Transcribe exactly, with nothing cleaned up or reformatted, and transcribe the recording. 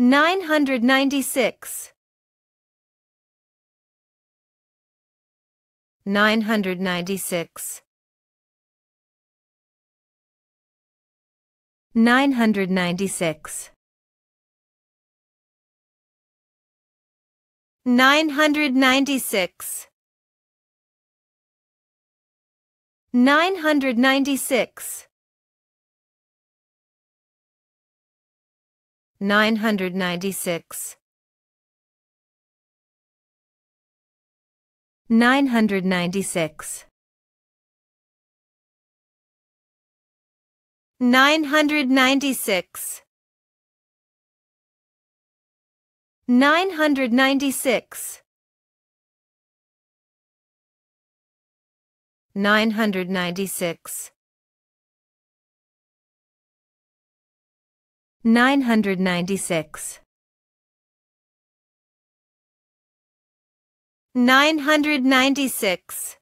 nine hundred ninety-six, nine hundred ninety-six, nine hundred ninety-six, nine hundred ninety-six, nine hundred ninety-six, Nine hundred ninety-six, nine hundred ninety-six, nine hundred ninety-six, nine hundred ninety-six, nine hundred ninety-six. Nine hundred ninety-six, nine hundred ninety-six,